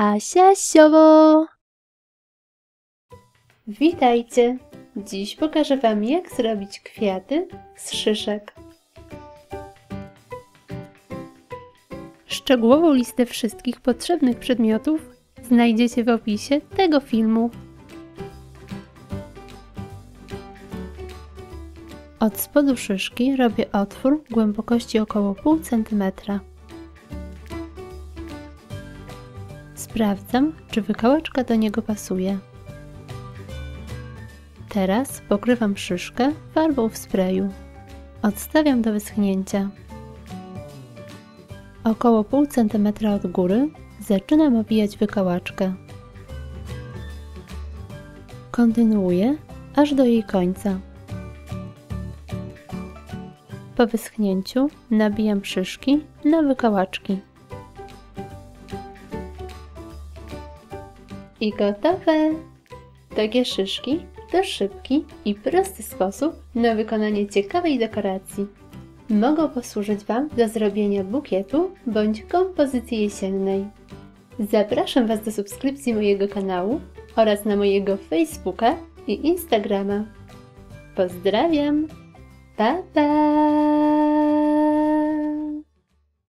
Asiasiowo! Witajcie! Dziś pokażę Wam, jak zrobić kwiaty z szyszek. Szczegółową listę wszystkich potrzebnych przedmiotów znajdziecie w opisie tego filmu. Od spodu szyszki robię otwór głębokości około pół centymetra. Sprawdzam, czy wykałaczka do niego pasuje. Teraz pokrywam szyszkę farbą w sprayu. Odstawiam do wyschnięcia. Około pół centymetra od góry zaczynam owijać wykałaczkę. Kontynuuję aż do jej końca. Po wyschnięciu nabijam szyszki na wykałaczki. I gotowe! Takie szyszki to szybki i prosty sposób na wykonanie ciekawej dekoracji. Mogą posłużyć Wam do zrobienia bukietu bądź kompozycji jesiennej. Zapraszam Was do subskrypcji mojego kanału oraz na mojego Facebooka i Instagrama. Pozdrawiam! Pa, pa!